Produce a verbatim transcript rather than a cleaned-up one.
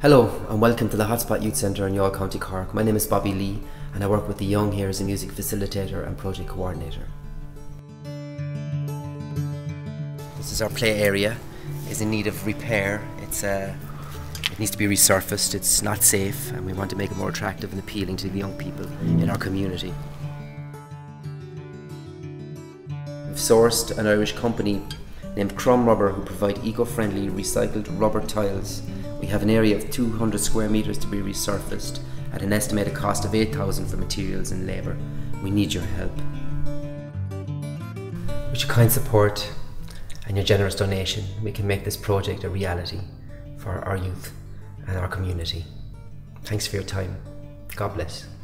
Hello and welcome to the Hotspot Youth Centre in Youghal County Cork. My name is Bobby Lee and I work with the young here as a music facilitator and project coordinator. This is our play area. It's in need of repair. It's, uh, it needs to be resurfaced. It's not safe and we want to make it more attractive and appealing to the young people in our community. We've sourced an Irish company named Crumb Rubber, who provide eco-friendly recycled rubber tiles. We have an area of two hundred square metres to be resurfaced at an estimated cost of eight thousand for materials and labour. We need your help. With your kind support and your generous donation, we can make this project a reality for our youth and our community. Thanks for your time. God bless.